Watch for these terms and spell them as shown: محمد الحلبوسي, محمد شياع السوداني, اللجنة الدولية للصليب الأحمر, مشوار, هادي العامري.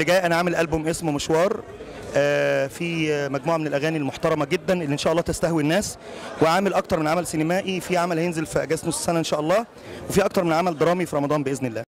اللي جاي انا عامل ألبوم اسمه مشوار، في مجموعه من الاغاني المحترمه جدا اللي ان شاء الله تستهوي الناس، وعامل اكتر من عمل سينمائي، في عمل هينزل في اجازه نص السنه ان شاء الله، وفي اكتر من عمل درامي في رمضان باذن الله.